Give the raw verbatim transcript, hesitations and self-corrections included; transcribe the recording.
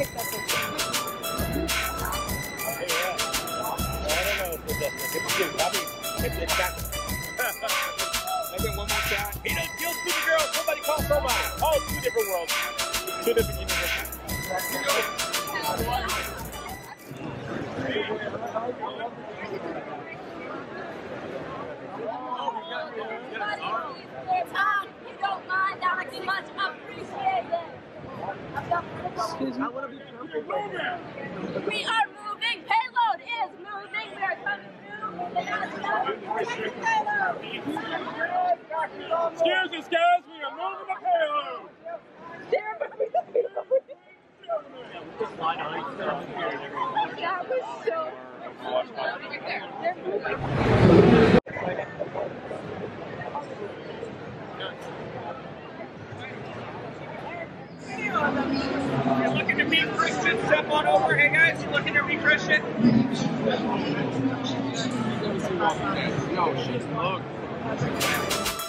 pick that up. I don't know if it does. It's good. Probably it's exactly. Again, one more shot. He does deals with the girl. Somebody call somebody. Oh, two different worlds. Two different universes. I want to be perfect. We are moving. Payload is moving. We are coming through. Excuse us, guys. We are moving the payload. That was so. They're moving. Looking to meet Christian, step on over. Hey guys, you looking to meet Christian? No, she's look.